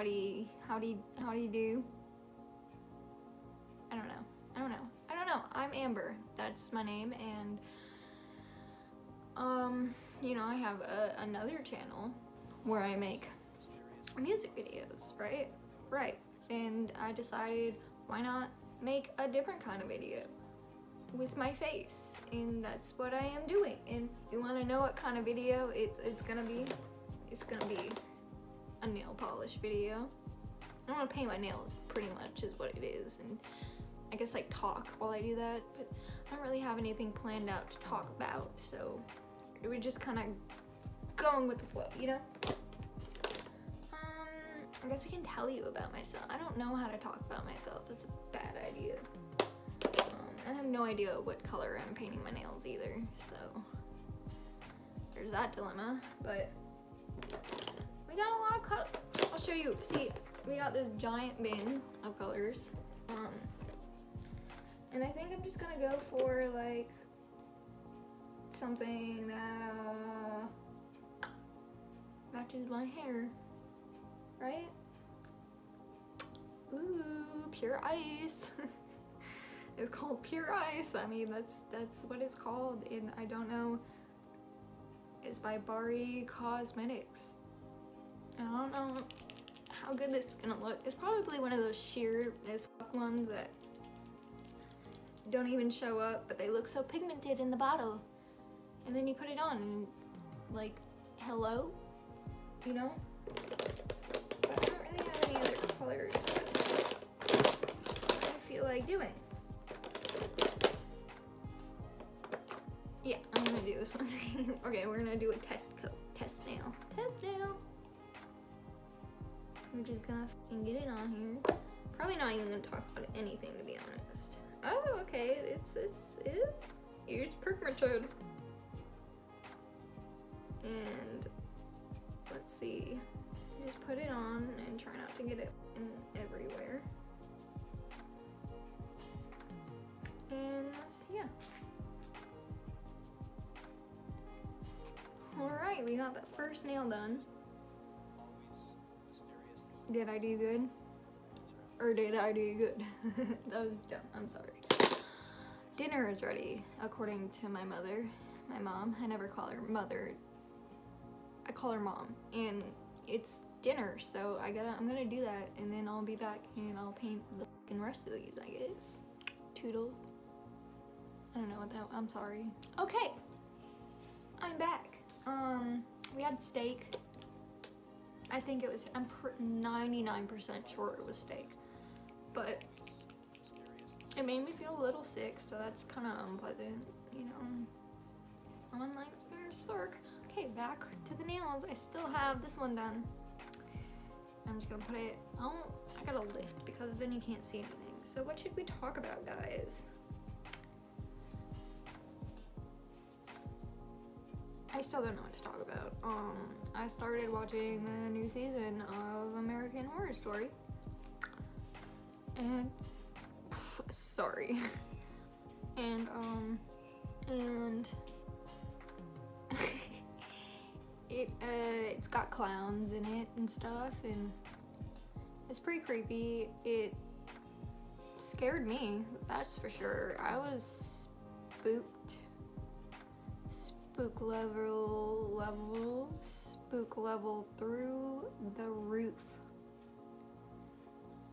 Howdy do? I don't know. I'm Amber. That's my name, and you know, I have another channel where I make music videos, right? Right. And I decided, why not make a different kind of video with my face? And that's what I am doing. And you want to know what kind of video it's gonna be? It's gonna be a nail polish video. I want to paint my nails, pretty much is what it is, and I guess like talk while I do that, but I don't really have anything planned out to talk about, so we're just kind of going with the flow, you know? I guess I can tell you about myself. I don't know how to talk about myself. That's a bad idea. I have no idea what color I'm painting my nails either, so there's that dilemma, but we got a lot of colors. I'll show you. See, we got this giant bin of colors, and I think I'm just gonna go for like something that matches my hair, right? Ooh, Pure Ice. It's called Pure Ice. I mean, that's what it's called, and I don't know. It's by Bari Cosmetics. I don't know how good this is gonna look. It's probably one of those sheer as fuck ones that don't even show up, but they look so pigmented in the bottle. And then you put it on and like, hello? You know? But I don't really have any other colors that I feel like doing. Yeah, I'm gonna do this one. Okay, we're gonna do a test coat. Test nail. I'm just gonna fucking get it on here. Probably not even gonna talk about anything, to be honest. Oh, okay, it's pigmented. And let's see, just put it on and try not to get it in everywhere. And yeah. All right, we got the first nail done. Did I do good? Or did I do good? That was dumb, I'm sorry. Dinner is ready, according to my mother, my mom. I never call her mother, I call her mom. And it's dinner, so I'm gonna do that, and then I'll be back and I'll paint the fucking rest of these, I guess. Toodles. I don't know what that, I'm sorry. Okay, I'm back. We had steak. I think it was, I'm 99% sure it was steak, but it made me feel a little sick, so that's kind of unpleasant, you know. No one likes being sick. Okay, back to the nails. I still have this one done. I'm just gonna put it, oh, I gotta lift because then you can't see anything. So what should we talk about, guys? I still don't know what to talk about. I started watching the new season of American Horror Story, and sorry, and it's got clowns in it and stuff, and it's pretty creepy. It scared me, that's for sure. I was spooked. Spook level through the roof.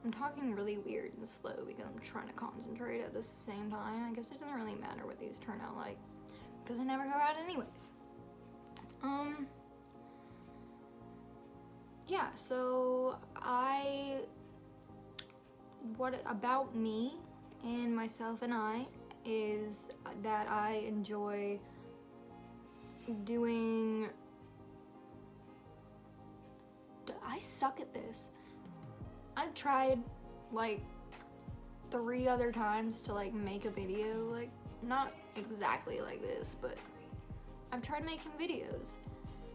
I'm talking really weird and slow because I'm trying to concentrate at the same time. I guess it doesn't really matter what these turn out like because I never go out anyways. Yeah, so what about me and myself and I is that I enjoy doing, I suck at this. I've tried like 3 other times to like make a video, like not exactly like this, but I've tried making videos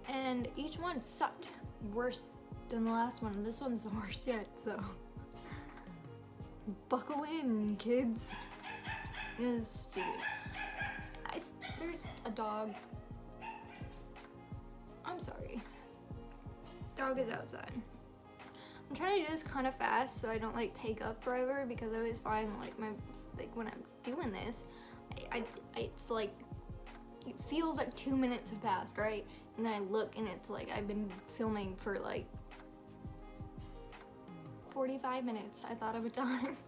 and each one sucked worse than the last one. This one's the worst yet, so buckle in, kids. It was stupid. There's a dog. I'm sorry. Dog is outside. I'm trying to do this kind of fast so I don't like take up forever, because I always find like when I'm doing this, it's like it feels like 2 minutes have passed, right? And then I look and it's like I've been filming for like 45 minutes. I thought of a time.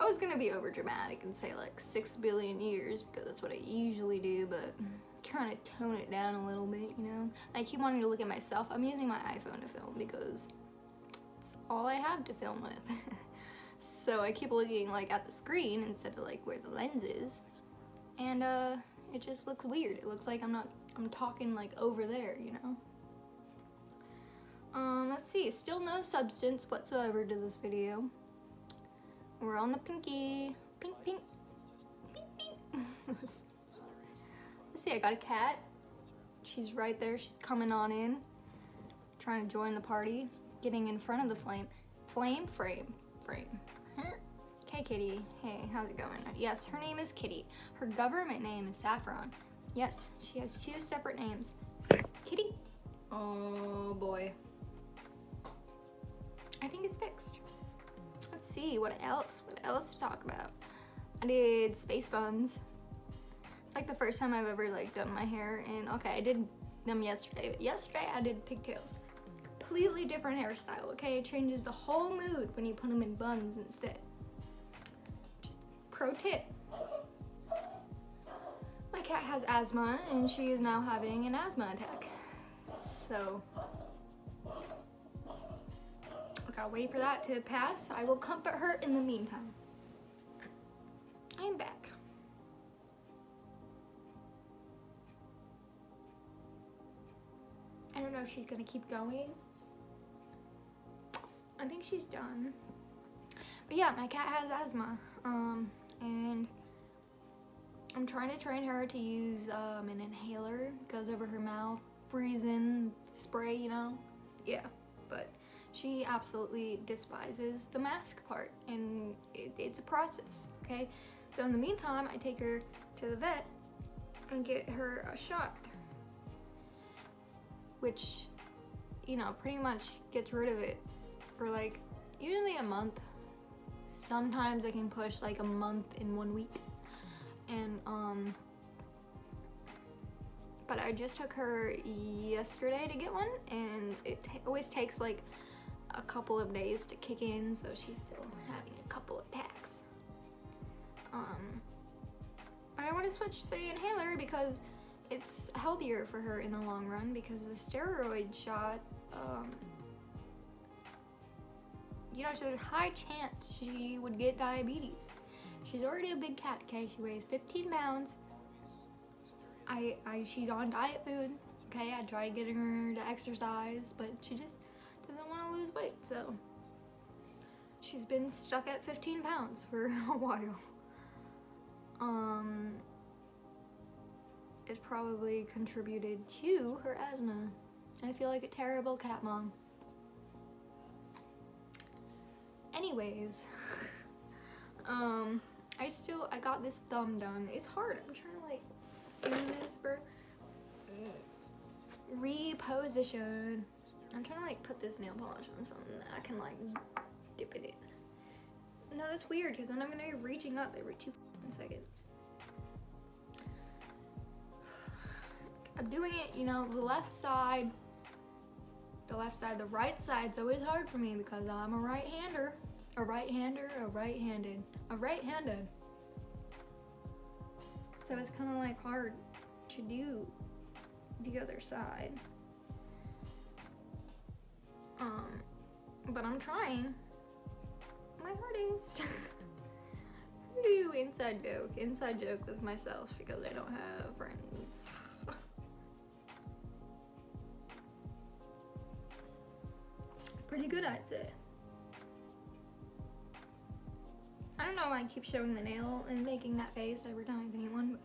I was gonna be over dramatic and say like 6 billion years because that's what I usually do, but I'm trying to tone it down a little bit, you know? And I keep wanting to look at myself. I'm using my iPhone to film because it's all I have to film with. So I keep looking like at the screen instead of like where the lens is. And it just looks weird. It looks like I'm talking like over there, you know? Let's see, still no substance whatsoever to this video. We're on the pinky. Pink, pink. Pink, pink. Let's see, I got a cat. She's right there. She's coming on in. Trying to join the party. Getting in front of the flame. Flame? Frame. Frame. Hey, Kitty. Hey, how's it going? Yes, her name is Kitty. Her government name is Saffron. Yes, she has 2 separate names. Kitty. Oh, boy. I think it's fixed. Let's see, what else to talk about? I did space buns. It's like the first time I've ever like done my hair, and okay, I did them yesterday, but yesterday I did pigtails. Completely different hairstyle, okay? It changes the whole mood when you put them in buns instead. Just pro tip. My cat has asthma, and she is now having an asthma attack. So, I gotta wait for that to pass. I will comfort her in the meantime. I'm back. I don't know if she's gonna keep going. I think she's done. But yeah, my cat has asthma. And I'm trying to train her to use an inhaler. Goes over her mouth. Breathes in spray, you know? Yeah, but she absolutely despises the mask part, and it's a process, okay? So in the meantime, I take her to the vet and get her a shot, which, you know, pretty much gets rid of it for like usually a month. Sometimes I can push like a month in 1 week, and but I just took her yesterday to get one, and it always takes like a couple of days to kick in, so she's still having a couple of attacks. But I want to switch to the inhaler because it's healthier for her in the long run, because the steroid shot, you know, there's a high chance she would get diabetes. She's already a big cat, okay? She weighs 15 pounds. She's on diet food, okay? I tried getting her to exercise, but she just doesn't want to lose weight, so she's been stuck at 15 pounds for a while. It's probably contributed to her asthma. I feel like a terrible cat mom. Anyways, I got this thumb done. It's hard. I'm trying to like reposition. I'm trying to like put this nail polish on something that I can like dip it in. No, that's weird, because then I'm gonna be reaching up every 2 seconds. I'm doing it, you know, the right side's always hard for me because I'm a right-hander. A right-handed. So it's kind of like hard to do the other side. But I'm trying my hardest. Ooh, inside joke with myself because I don't have friends. Pretty good, I'd say. I don't know why I keep showing the nail and making that face every time I paint one, but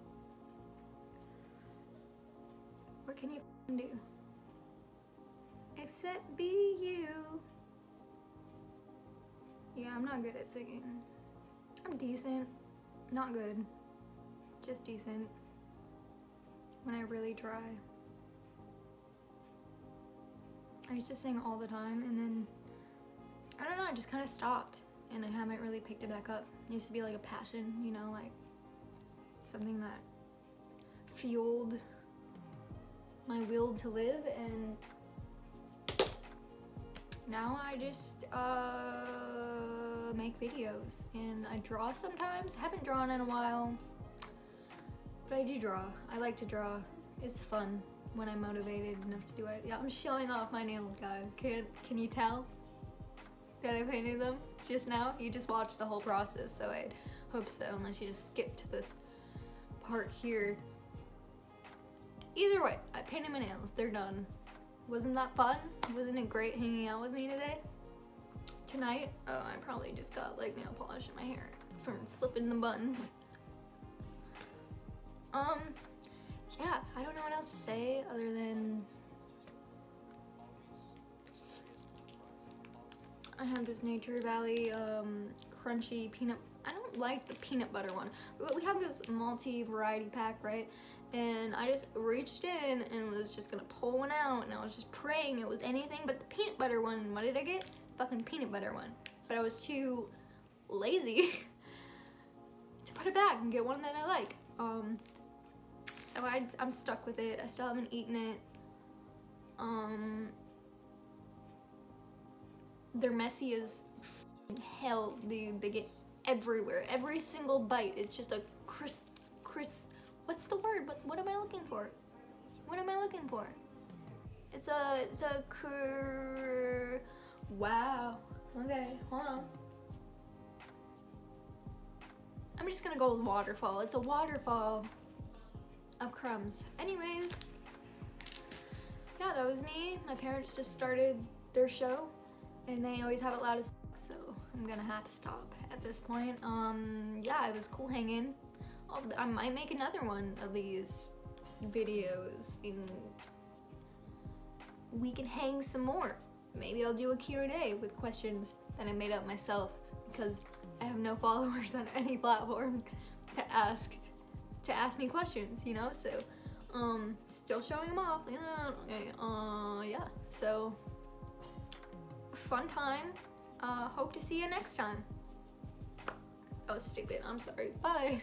what can you do? Except be you. Yeah, I'm not good at singing. I'm decent. Not good. Just decent. When I really try. I used to sing all the time, and then, I don't know, I just kind of stopped, and I haven't really picked it back up. It used to be like a passion, you know, like something that fueled my will to live, and now I just make videos, and I draw sometimes. Haven't drawn in a while, but I do draw. I like to draw. It's fun when I'm motivated enough to do it. Yeah, I'm showing off my nails, guys. Can you tell that I painted them just now? You just watched the whole process, so I hope so, unless you just skip to this part here. Either way, I painted my nails. They're done. Wasn't that fun? Wasn't it great hanging out with me today? Tonight? Oh, I probably just got like nail polish in my hair from flipping the buns. Yeah, I don't know what else to say other than I have this Nature Valley crunchy peanut. I don't like the peanut butter one, but we have this multi-variety pack, right? And I just reached in and was just gonna pull one out, and I was just praying it was anything but the peanut butter one. What did I get? Fucking peanut butter one. But I was too lazy to put it back and get one that I like. So I'm stuck with it. I still haven't eaten it. They're messy as hell, dude. They get everywhere. Every single bite, it's just a crisp. What's the word? What am I looking for? What am I looking for? It's a cur. Wow. Okay, hold on. I'm just gonna go with waterfall. It's a waterfall of crumbs. Anyways, yeah, that was me. My parents just started their show, and they always have it loud as fuck, so I'm gonna have to stop at this point. Yeah, it was cool hanging. I might make another one of these videos, and we can hang some more. Maybe I'll do a Q&A with questions that I made up myself, because I have no followers on any platform to ask me questions, you know. So still showing them off, you know. Okay, yeah, so fun time. Hope to see you next time. That was stupid. I'm sorry. Bye.